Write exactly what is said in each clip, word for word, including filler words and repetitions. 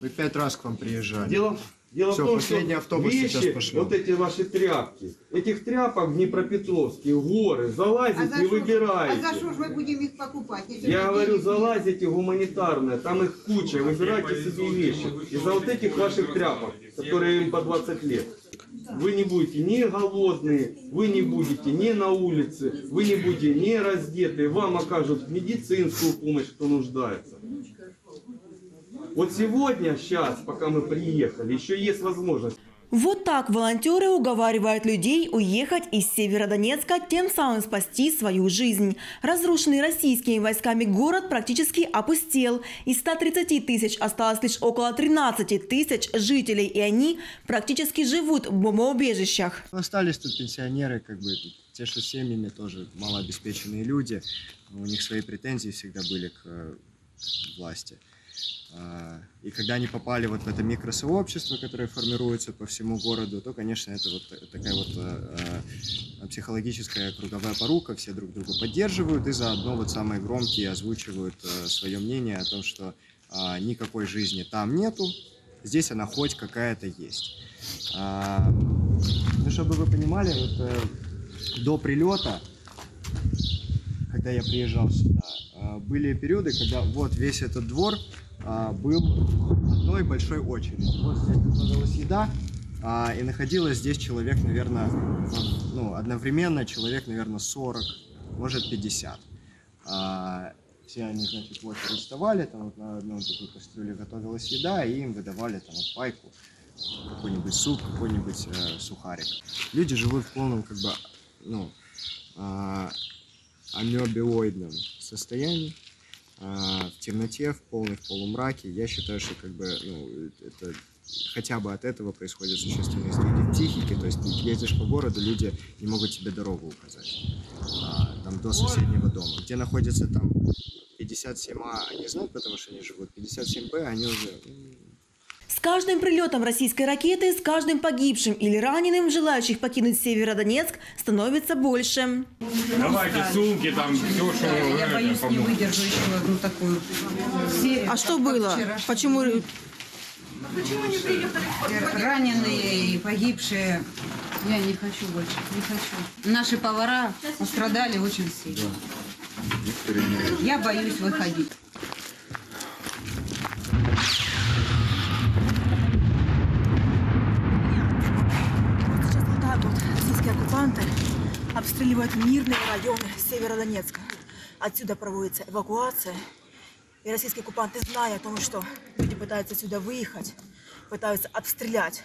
Мы пять раз к вам приезжали. Дело, дело Все, в том, последний что автобус вещи, сейчас пошел. Вот эти ваши тряпки, этих тряпок в Днепропетровске, в горы, залазите а и выбираете. А за что же мы будем их покупать? Я говорю, залазите гуманитарное, там их куча, выбирайте себе вещи. Из-за вот этих ваших тряпок, которые им по двадцать лет. Вы не будете ни голодные, вы не будете ни на улице, вы не будете ни раздеты, вам окажут медицинскую помощь, кто нуждается. Вот сегодня, сейчас, пока мы приехали, еще есть возможность. Вот так волонтеры уговаривают людей уехать из Северодонецка, тем самым спасти свою жизнь. Разрушенный российскими войсками город практически опустел. Из ста тридцати тысяч осталось лишь около тринадцати тысяч жителей, и они практически живут в бомбоубежищах. Остались тут пенсионеры, как бы, те, что семьями тоже малообеспеченные люди. У них свои претензии всегда были к власти. И когда они попали вот в это микросообщество, которое формируется по всему городу, то, конечно, это вот такая вот психологическая круговая порука. Все друг друга поддерживают и заодно вот самые громкие озвучивают свое мнение о том, что никакой жизни там нету, здесь она хоть какая-то есть. Ну, чтобы вы понимали, вот до прилета, когда я приезжал сюда, были периоды, когда вот весь этот двор а, был в одной большой очереди. Вот здесь предлагалась еда, а, и находилось здесь человек, наверное, ну, одновременно человек, наверное, сорок, может пятьдесят. А, все они, значит, вот вставали, там вот на одном такой кастрюле готовилась еда, и им выдавали там вот пайку, какой-нибудь суп, какой-нибудь э, сухарик. Люди живут в полном, как бы, ну, э, амебиоидном состоянии, в темноте, в полных полумраке. Я считаю, что как бы, ну, это, хотя бы от этого происходят существенные сдвиги психики. То есть ты ездишь по городу, люди не могут тебе дорогу указать там, до соседнего дома. Где находится там пятьдесят семь А, они знают, потому что они живут. пятьдесят семь Б, они уже... С каждым прилетом российской ракеты, с каждым погибшим или раненым, желающих покинуть Северодонецк становится больше. Давайте сумки, там все, что... Я боюсь, не выдержу еще одну такую. А что было? Почему... Почему не приехали? Раненые и погибшие. Я не хочу больше, не хочу. Наши повара пострадали очень сильно. Я боюсь выходить. Обстреливают мирные районы Северодонецка. Отсюда проводится эвакуация. И российские оккупанты, зная о том, что люди пытаются отсюда выехать, пытаются обстрелять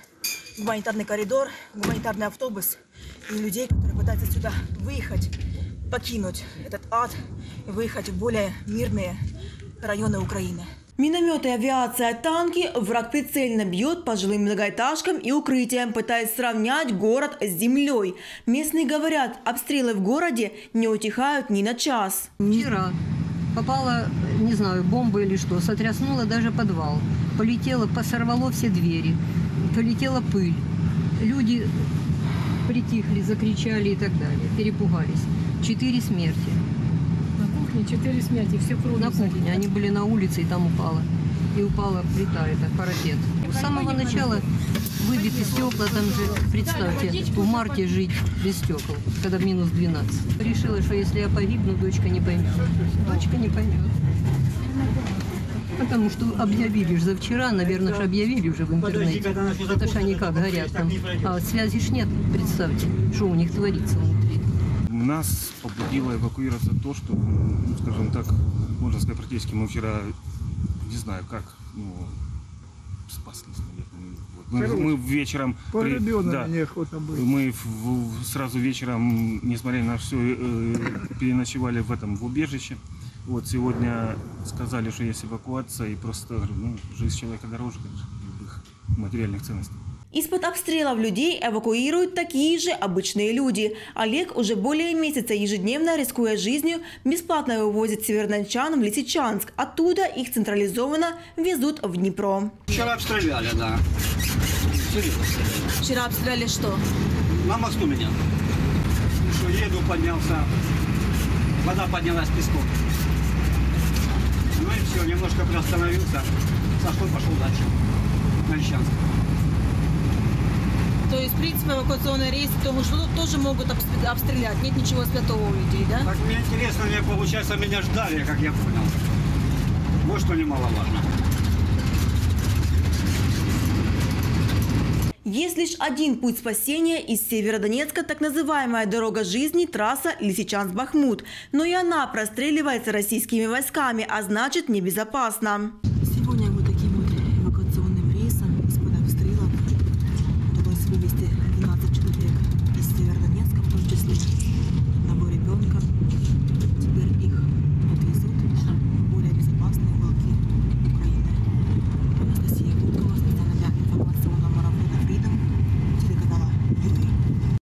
гуманитарный коридор, гуманитарный автобус и людей, которые пытаются отсюда выехать, покинуть этот ад и выехать в более мирные районы Украины. Минометы, авиация, танки. Враг прицельно бьет по жилым многоэтажкам и укрытиям, пытаясь сравнять город с землей. Местные говорят, обстрелы в городе не утихают ни на час. Вчера попала, не знаю, бомба или что, сотряснула даже подвал. Полетела, посорвало все двери, полетела пыль. Люди притихли, закричали и так далее, перепугались. Четыре смерти. Четыре смерти, все на кухне. Они были на улице, и там упала. И упала плита, это парапет. С самого начала выбиты стекла, там же, представьте, в марте жить без стекол, когда минус двенадцать. Решила, что если я погибну, дочка не поймет. Дочка не поймет. Потому что объявили же завчера, наверное, же объявили уже в интернете. Это ж они как горят там. А связи ж нет, представьте, что у них творится внутри. Нас побудило эвакуироваться то, что, ну, скажем так, можно сказать, практически мы вчера, не знаю как, ну, спаслись, наверное. Мы, мы вечером... Да, неохота было. Мы в, в, сразу вечером, несмотря на все, э, переночевали в этом, в убежище. Вот сегодня сказали, что есть эвакуация, и просто, ну, жизнь человека дороже, конечно, любых материальных ценностей. Из-под обстрелов людей эвакуируют такие же обычные люди. Олег уже более месяца ежедневно, рискуя жизнью, бесплатно вывозит северодончан в Лисичанск. Оттуда их централизованно везут в Днепро. Вчера обстреляли, да. Вчера обстреляли что? На мосту меня. Что, еду поднялся, вода поднялась песком. Ну и все, немножко приостановился, сошел, пошел дальше. Лисичанск. То есть, в принципе, эвакуационные рейсы, потому что тут тоже могут обстрелять. Нет ничего святого у людей, да? Так мне интересно, мне получается, меня ждали, как я понял. Вот что немаловажно. Есть лишь один путь спасения из Северодонецка, так называемая «Дорога жизни», трасса Лисичанск-Бахмут. Но и она простреливается российскими войсками, а значит, небезопасна.